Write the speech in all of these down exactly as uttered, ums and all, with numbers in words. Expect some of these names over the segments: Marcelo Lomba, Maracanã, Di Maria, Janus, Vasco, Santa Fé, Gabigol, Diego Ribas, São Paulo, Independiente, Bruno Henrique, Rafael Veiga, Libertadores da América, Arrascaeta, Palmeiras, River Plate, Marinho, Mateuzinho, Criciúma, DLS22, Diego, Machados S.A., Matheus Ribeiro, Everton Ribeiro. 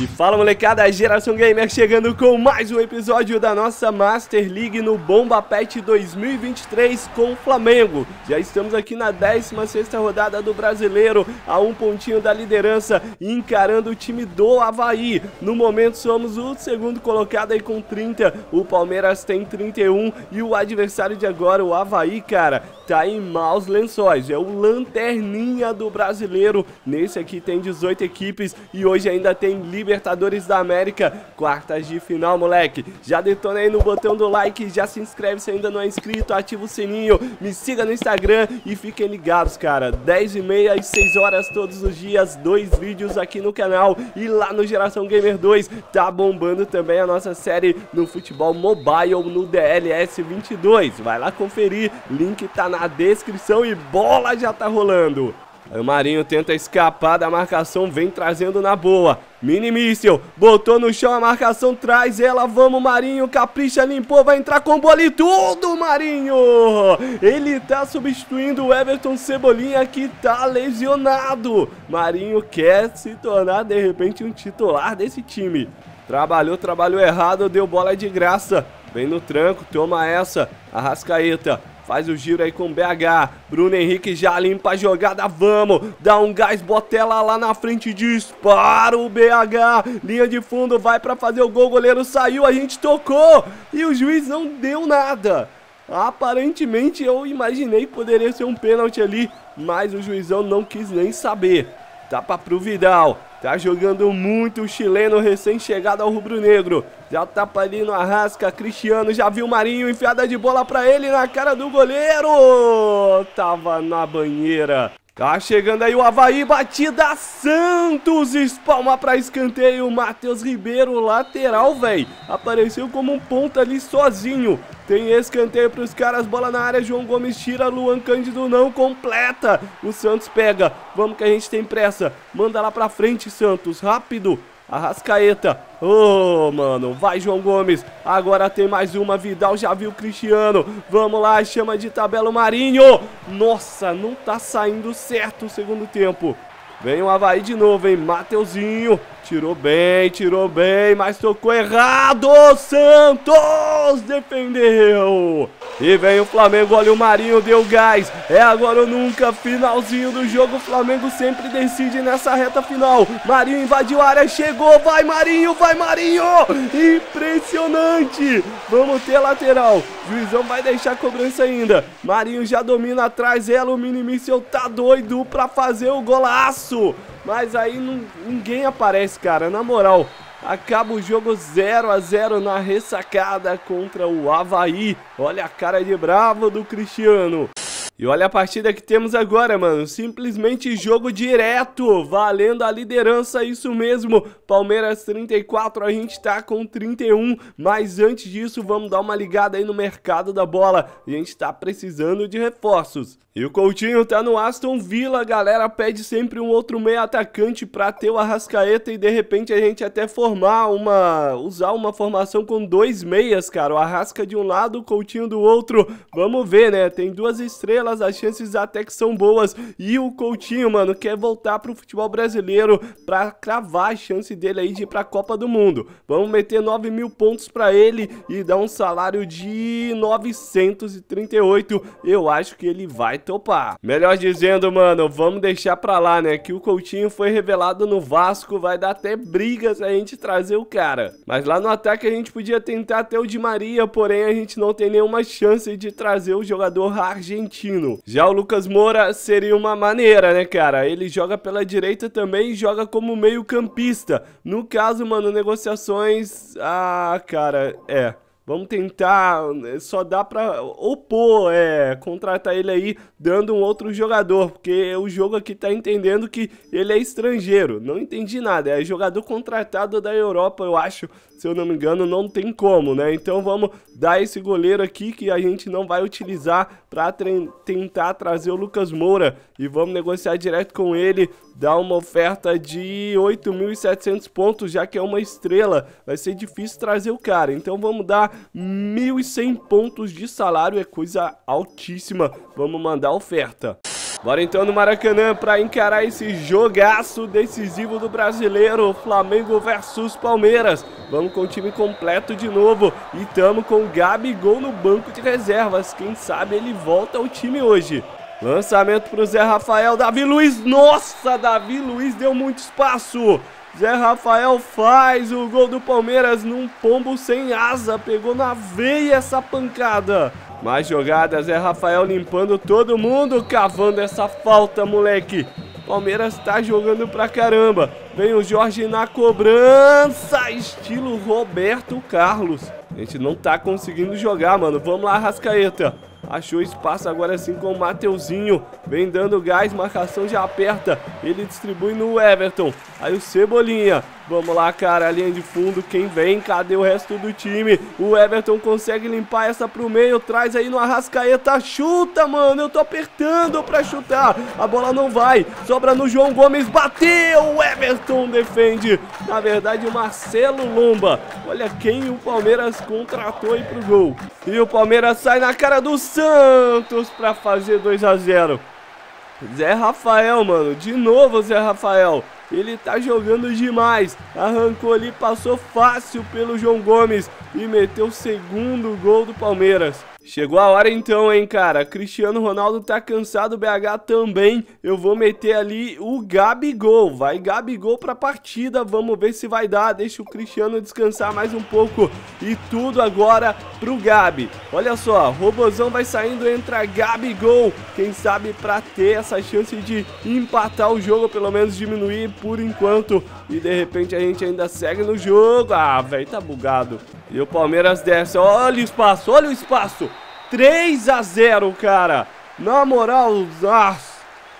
E fala, molecada, Geração Gamer chegando com mais um episódio da nossa Master League no Bomba Patch dois mil e vinte e três com o Flamengo. Já estamos aqui na décima sexta rodada do Brasileiro, a um pontinho da liderança, encarando o time do Avaí. No momento somos o segundo colocado aí com trinta, o Palmeiras tem trinta e um e o adversário de agora, o Avaí, cara, tá em maus lençóis, é o lanterninha do Brasileiro. Nesse aqui tem dezoito equipes e hoje ainda tem Libertadores Libertadores da América, quartas de final, moleque. Já detona aí no botão do like, já se inscreve se ainda não é inscrito, ativa o sininho, me siga no Instagram e fiquem ligados, cara. dez e meia e seis horas todos os dias, dois vídeos aqui no canal e lá no Geração Gamer dois tá bombando também a nossa série no futebol mobile no D L S vinte e dois. Vai lá conferir, link tá na descrição e bola já tá rolando. O Marinho tenta escapar da marcação, vem trazendo na boa. Mini míssel, botou no chão a marcação, traz ela, vamos Marinho, capricha, limpou, vai entrar com bola e tudo, Marinho! Ele tá substituindo o Everton Cebolinha que tá lesionado. Marinho quer se tornar de repente um titular desse time. Trabalhou, trabalhou errado, deu bola de graça. Vem no tranco, toma essa, Arrascaeta. Faz o giro aí com o B H, Bruno Henrique já limpa a jogada, vamos, dá um gás, bota ela lá na frente, dispara o B H, linha de fundo, vai pra fazer o gol, o goleiro saiu, a gente tocou e o juiz não deu nada. Aparentemente eu imaginei que poderia ser um pênalti ali, mas o juizão não quis nem saber. Tapa pro Vidal, tá jogando muito o chileno recém-chegado ao rubro-negro. Já tapa ali no Arrasca, Cristiano, já viu o Marinho, enfiada de bola pra ele na cara do goleiro. Tava na banheira. Tá chegando aí o Avaí, batida Santos, espalma pra escanteio, Matheus Ribeiro, lateral, velho, apareceu como um ponta ali sozinho, tem escanteio pros caras, bola na área, João Gomes tira, Luan Cândido não completa, o Santos pega, vamos que a gente tem pressa, manda lá pra frente Santos, rápido, Arrascaeta, ô, mano, vai João Gomes, agora tem mais uma, Vidal já viu o Cristiano, vamos lá, chama de tabela o Marinho, nossa, não tá saindo certo o segundo tempo, vem o Avaí de novo, hein, Mateuzinho, tirou bem, tirou bem, mas tocou errado, Santos defendeu, e vem o Flamengo, olha o Marinho, deu gás, é agora ou nunca, finalzinho do jogo, o Flamengo sempre decide nessa reta final, Marinho invadiu a área, chegou, vai Marinho, vai Marinho, impressionante, vamos ter lateral, juizão vai deixar a cobrança ainda, Marinho já domina atrás, ela, o mini míssel tá doido pra fazer o golaço, mas aí não, ninguém aparece, cara, na moral, acaba o jogo zero a zero na ressacada contra o Avaí. Olha a cara de bravo do Cristiano. E olha a partida que temos agora, mano, simplesmente jogo direto, valendo a liderança, isso mesmo, Palmeiras trinta e quatro, a gente tá com trinta e um, mas antes disso vamos dar uma ligada aí no mercado da bola, a gente tá precisando de reforços. E o Coutinho tá no Aston Villa, a galera pede sempre um outro meio atacante pra ter o Arrascaeta e de repente a gente até formar uma, usar uma formação com dois meias, cara, o Arrasca de um lado, o Coutinho do outro, vamos ver, né, tem duas estrelas, as chances até que são boas e o Coutinho, mano, quer voltar pro futebol brasileiro pra cravar a chance dele aí de ir pra Copa do Mundo. Vamos meter nove mil pontos pra ele e dar um salário de novecentos e trinta e oito, eu acho que ele vai topar. Melhor dizendo, mano, vamos deixar pra lá, né, que o Coutinho foi revelado no Vasco, vai dar até brigas a gente trazer o cara. Mas lá no ataque a gente podia tentar até o Di Maria, porém a gente não tem nenhuma chance de trazer o jogador argentino. Já o Lucas Moura seria uma maneira, né, cara? Ele joga pela direita também e joga como meio campista. No caso, mano, negociações... Ah, cara, é... Vamos tentar, só dá pra opor, é, contratar ele aí dando um outro jogador, porque o jogo aqui tá entendendo que ele é estrangeiro, não entendi nada, é jogador contratado da Europa, eu acho, se eu não me engano, não tem como, né, então vamos dar esse goleiro aqui que a gente não vai utilizar pra tentar trazer o Lucas Moura e vamos negociar direto com ele, dar uma oferta de oito mil e setecentos pontos, já que é uma estrela, vai ser difícil trazer o cara, então vamos dar mil e cem pontos de salário, é coisa altíssima, vamos mandar oferta. Bora então no Maracanã para encarar esse jogaço decisivo do Brasileiro, Flamengo versus Palmeiras. Vamos com o time completo de novo e estamos com o Gabigol no banco de reservas. Quem sabe ele volta ao time hoje. Lançamento para o Zé Rafael, Davi Luiz, nossa, Davi Luiz deu muito espaço. Zé Rafael faz o gol do Palmeiras num pombo sem asa, pegou na veia essa pancada. Mais jogada, Zé Rafael limpando todo mundo, cavando essa falta, moleque. Palmeiras tá jogando pra caramba. Vem o Jorge na cobrança, estilo Roberto Carlos. A gente não tá conseguindo jogar, mano. Vamos lá, Arrascaeta. Achou espaço agora sim com o Mateuzinho. Vem dando gás, marcação já aperta. Ele distribui no Everton. Aí o Cebolinha. Vamos lá, cara, linha de fundo, quem vem? Cadê o resto do time? O Everton consegue limpar essa pro meio, traz aí no Arrascaeta, chuta, mano, eu tô apertando pra chutar, a bola não vai, sobra no João Gomes, bateu, o Everton defende, na verdade o Marcelo Lomba, olha quem o Palmeiras contratou aí pro gol, e o Palmeiras sai na cara do Santos pra fazer dois a zero, Zé Rafael, mano, de novo Zé Rafael. Ele tá jogando demais, arrancou ali, passou fácil pelo João Gomes e meteu o segundo gol do Palmeiras. Chegou a hora então, hein, cara. Cristiano Ronaldo tá cansado, B H também. Eu vou meter ali o Gabigol. Vai Gabigol pra partida, vamos ver se vai dar. Deixa o Cristiano descansar mais um pouco. E tudo agora pro Gabi. Olha só, Robozão vai saindo, entra Gabigol. Quem sabe pra ter essa chance de empatar o jogo, pelo menos diminuir por enquanto. E de repente a gente ainda segue no jogo. Ah, velho, tá bugado. E o Palmeiras desce, olha o espaço, olha o espaço. três a zero, cara. Na moral, ah,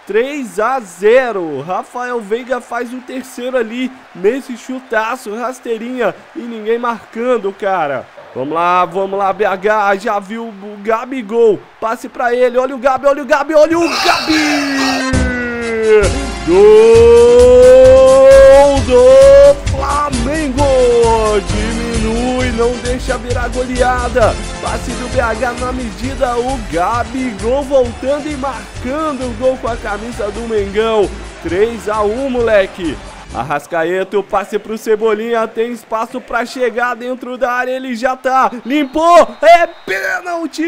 três a zero. Rafael Veiga faz o terceiro ali, nesse chutaço, rasteirinha e ninguém marcando, cara. Vamos lá, vamos lá, B H, já viu o Gabigol. Passe pra ele, olha o Gabi, olha o Gabi, olha o Gabi! Gol do Flamengo! Diminui, não deixa virar goleada. Passe do B H na medida, o Gabigol voltando e marcando o gol com a camisa do Mengão. três a um, moleque. Arrascaeta, o passe pro Cebolinha, tem espaço pra chegar dentro da área, ele já tá, limpou, é pênalti,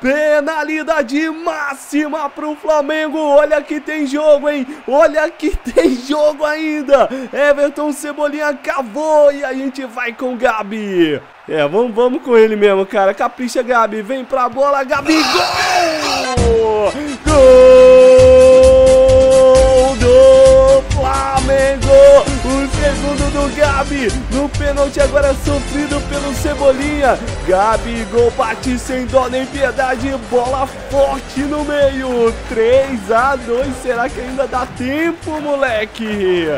penalidade máxima pro Flamengo, olha que tem jogo, hein, olha que tem jogo ainda, Everton Cebolinha cavou e a gente vai com o Gabi, é, vamos, vamos com ele mesmo, cara, capricha Gabi, vem pra bola, Gabi, gol, gol, gol, Flamengo, o segundo do Gabi, no pênalti agora sofrido pelo Cebolinha, Gabigol bate sem dó nem piedade, bola forte no meio, três a dois, será que ainda dá tempo, moleque?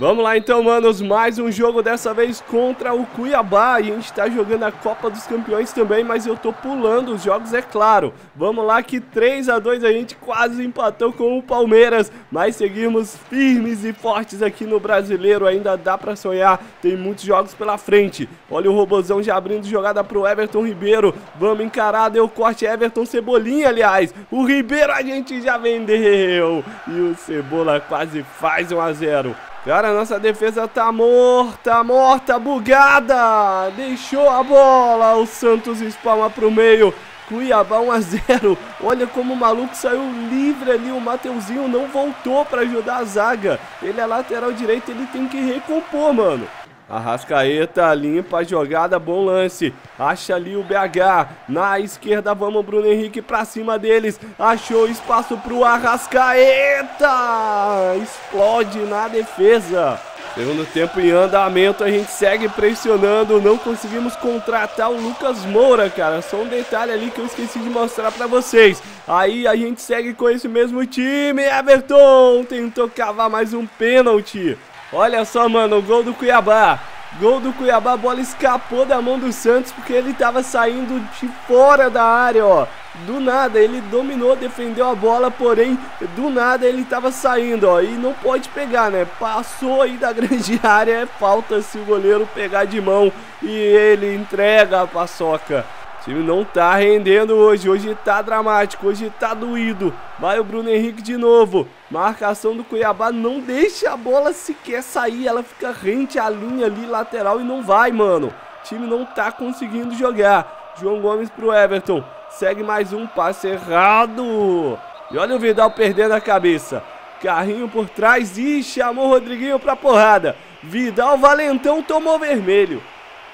Vamos lá então, manos, mais um jogo dessa vez contra o Cuiabá e a gente tá jogando a Copa dos Campeões também, mas eu tô pulando os jogos, é claro. Vamos lá que três a dois a gente quase empatou com o Palmeiras, mas seguimos firmes e fortes aqui no Brasileiro, ainda dá pra sonhar, tem muitos jogos pela frente. Olha o Robozão já abrindo jogada pro Everton Ribeiro, vamos encarar, deu corte Everton Cebolinha, aliás, o Ribeiro a gente já vendeu e o Cebola quase faz um a zero. Cara, nossa defesa tá morta, morta, bugada. Deixou a bola, o Santos espalma pro meio. Cuiabá um a zero. Olha como o maluco saiu livre ali, o Mateuzinho não voltou pra ajudar a zaga. Ele é lateral direito, ele tem que recompor, mano. Arrascaeta, limpa a jogada, bom lance, acha ali o B H, na esquerda vamos Bruno Henrique pra cima deles, achou espaço pro Arrascaeta, explode na defesa. Segundo tempo em andamento, a gente segue pressionando, não conseguimos contratar o Lucas Moura, cara, só um detalhe ali que eu esqueci de mostrar pra vocês. Aí a gente segue com esse mesmo time, Everton tentou cavar mais um pênalti. Olha só, mano, o gol do Cuiabá. Gol do Cuiabá, a bola escapou da mão do Santos porque ele tava saindo de fora da área, ó. Do nada, ele dominou, defendeu a bola, porém, do nada ele tava saindo, ó. E não pode pegar, né? Passou aí da grande área, é falta se o goleiro pegar de mão e ele entrega a paçoca. O time não tá rendendo hoje, hoje tá dramático, hoje tá doído. Vai o Bruno Henrique de novo. Marcação do Cuiabá não deixa a bola sequer sair. Ela fica rente à linha ali lateral e não vai, mano. O time não tá conseguindo jogar. João Gomes pro Everton. Segue mais um passe errado. E olha o Vidal perdendo a cabeça. Carrinho por trás e chamou o Rodriguinho pra porrada. Vidal valentão tomou vermelho.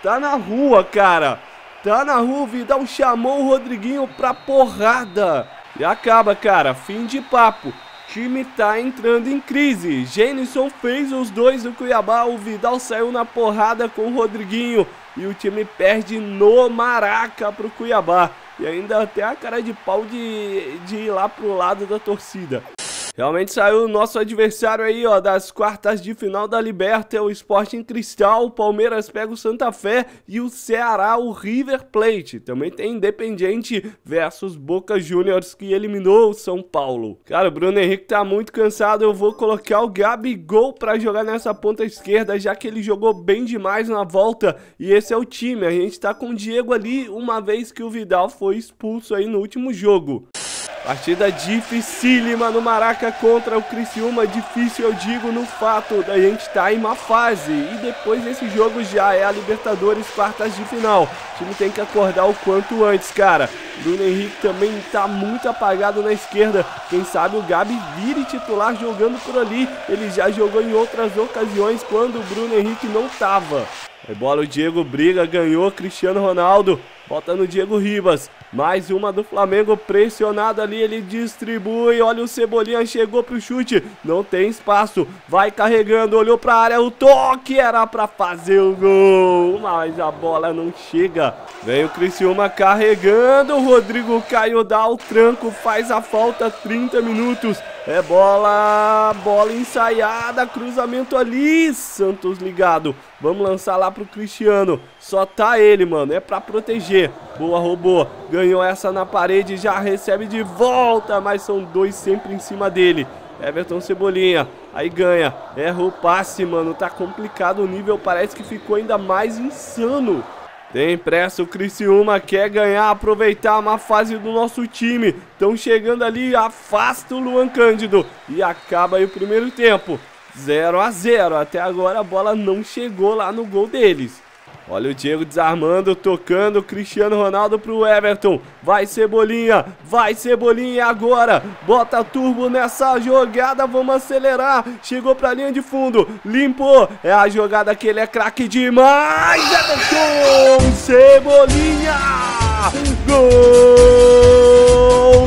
Tá na rua, cara. Tá na rua. Vidal chamou o Rodriguinho pra porrada. E acaba, cara, fim de papo. Time tá entrando em crise. Gênison fez os dois do Cuiabá. O Vidal saiu na porrada com o Rodriguinho. E o time perde no Maraca pro Cuiabá. E ainda até a cara de pau de, de ir lá pro lado da torcida. Realmente saiu o nosso adversário aí, ó, das quartas de final da Liberta, o Sporting Cristal, o Palmeiras pega o Santa Fé e o Ceará, o River Plate. Também tem Independiente versus Boca Juniors, que eliminou o São Paulo. Cara, o Bruno Henrique tá muito cansado, eu vou colocar o Gabigol pra jogar nessa ponta esquerda, já que ele jogou bem demais na volta. E esse é o time, a gente tá com o Diego ali, uma vez que o Vidal foi expulso aí no último jogo. Partida dificílima no Maraca contra o Criciúma, difícil eu digo no fato da gente tá em má fase. E depois desse jogo já é a Libertadores, quartas de final. O time tem que acordar o quanto antes, cara. Bruno Henrique também tá muito apagado na esquerda. Quem sabe o Gabi vire titular jogando por ali. Ele já jogou em outras ocasiões quando o Bruno Henrique não tava. É bola, o Diego briga, ganhou, Cristiano Ronaldo, bota no Diego Ribas, mais uma do Flamengo, pressionado ali, ele distribui, olha o Cebolinha, chegou pro chute, não tem espaço, vai carregando, olhou pra área, o toque era pra fazer o gol, mas a bola não chega, vem o Criciúma carregando, o Rodrigo Caio dá o tranco, faz a falta, trinta minutos, é bola, bola ensaiada, cruzamento ali, Santos ligado, vamos lançar lá pro Cristiano, só tá ele, mano, é pra proteger, boa, roubou, ganhou essa na parede, já recebe de volta, mas são dois sempre em cima dele, Everton Cebolinha, aí ganha, erra o passe, mano, tá complicado o nível, parece que ficou ainda mais insano. Tem pressa, o Criciúma quer ganhar, aproveitar a má fase do nosso time. Estão chegando ali, afasta o Luan Cândido. E acaba aí o primeiro tempo. zero a zero, até agora a bola não chegou lá no gol deles. Olha o Diego desarmando, tocando, Cristiano Ronaldo pro Everton. Vai Cebolinha, vai Cebolinha agora. Bota turbo nessa jogada, vamos acelerar. Chegou pra linha de fundo, limpou. É a jogada que ele é craque demais. Everton Cebolinha. Gol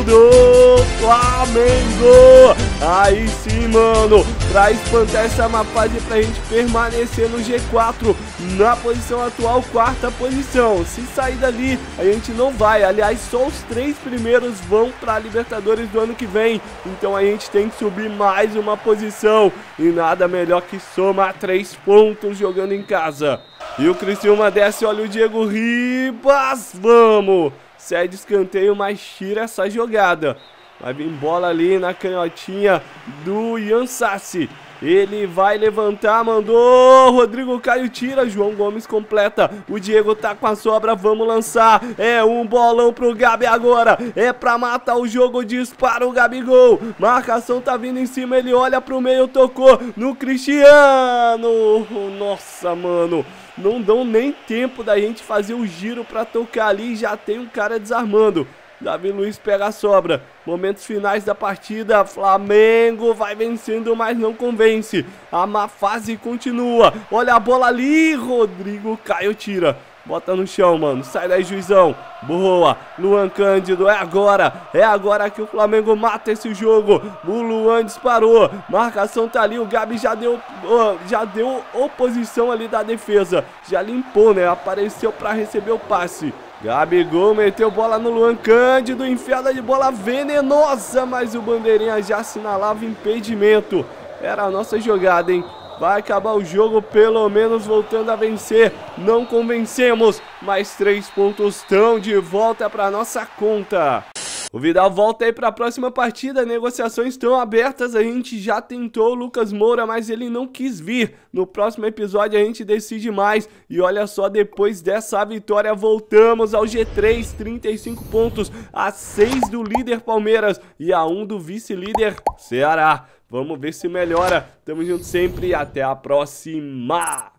do Flamengo. Aí sim, mano, pra espantar essa má fase, pra gente permanecer no G quatro, na posição atual, quarta posição. Se sair dali, a gente não vai. Aliás, só os três primeiros vão pra Libertadores do ano que vem. Então a gente tem que subir mais uma posição. E nada melhor que somar três pontos jogando em casa. E o Criciúma desce, olha o Diego Ribas, vamos! Cede escanteio, mas tira essa jogada. Vai vir bola ali na canhotinha do Yansassi. Ele vai levantar, mandou, Rodrigo Caio tira, João Gomes completa, o Diego tá com a sobra, vamos lançar, é um bolão pro Gabi agora, é pra matar o jogo, dispara o Gabigol, marcação tá vindo em cima, ele olha pro meio, tocou no Cristiano, nossa mano, não dão nem tempo da gente fazer o giro pra tocar ali, já tem um cara desarmando. Davi Luiz pega a sobra, momentos finais da partida, Flamengo vai vencendo, mas não convence, a má fase continua, olha a bola ali, Rodrigo Caio tira, bota no chão, mano, sai daí juizão, boa, Luan Cândido, é agora, é agora que o Flamengo mata esse jogo, o Luan disparou, marcação tá ali, o Gabi já deu, já deu oposição ali da defesa, já limpou, né, apareceu pra receber o passe. Gabigol meteu bola no Luan Cândido, enfiada de bola venenosa, mas o bandeirinha já assinalava impedimento. Era a nossa jogada, hein? Vai acabar o jogo, pelo menos voltando a vencer. Não convencemos, mas três pontos estão de volta para nossa conta. O Vidal volta aí para a próxima partida, negociações estão abertas, a gente já tentou o Lucas Moura, mas ele não quis vir. No próximo episódio a gente decide mais. E olha só, depois dessa vitória voltamos ao G três, trinta e cinco pontos, a seis do líder Palmeiras e a um do vice-líder Ceará. Vamos ver se melhora. Tamo junto sempre e até a próxima!